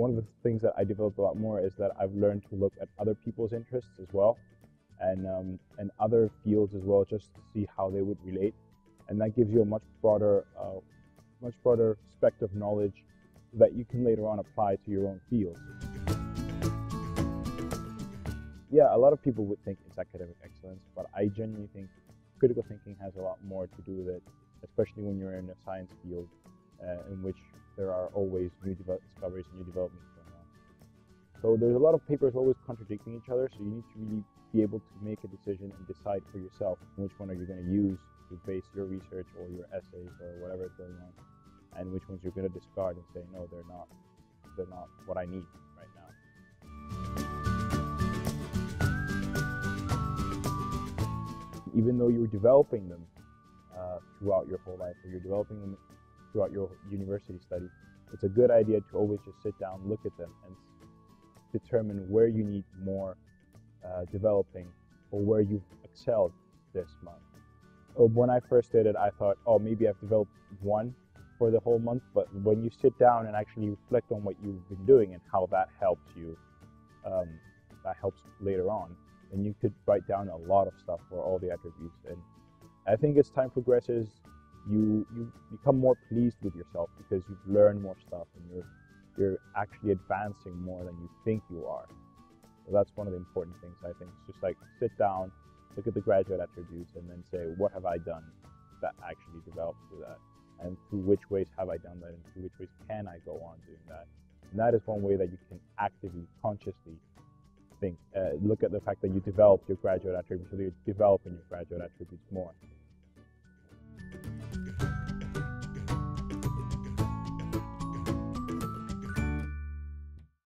one of the things that I developed a lot more is that I've learned to look at other people's interests as well, and other fields as well, just to see how they would relate. And that gives you a much broader spectrum of knowledge that you can later on apply to your own field. Yeah, a lot of people would think it's academic excellence, but I genuinely think critical thinking has a lot more to do with it, especially when you're in a science field in which there are always new discoveries and new developments going on. So there's a lot of papers always contradicting each other, so you need to really be able to make a decision and decide for yourself which one are you going to use to base your research or your essays or whatever is going on, and which ones you're going to discard and say, no, they're not what I need right now. Even though you're developing them throughout your whole life, or you're developing them throughout your university study, it's a good idea to always just sit down, look at them, and determine where you need more developing, or where you've excelled this month. When I first started, I thought, oh, maybe I've developed one for the whole month, but when you sit down and actually reflect on what you've been doing and how that helps you, that helps later on, and you could write down a lot of stuff for all the attributes. And I think as time progresses, you become more pleased with yourself because you've learned more stuff and you're actually advancing more than you think you are. So that's one of the important things, I think. It's just like sit down, look at the graduate attributes, and then say, what have I done that actually developed through that? And through which ways have I done that, and through which ways can I go on doing that? And that is one way that you can actively, consciously think, look at the fact that you developed your graduate attributes, so you're developing your graduate attributes more.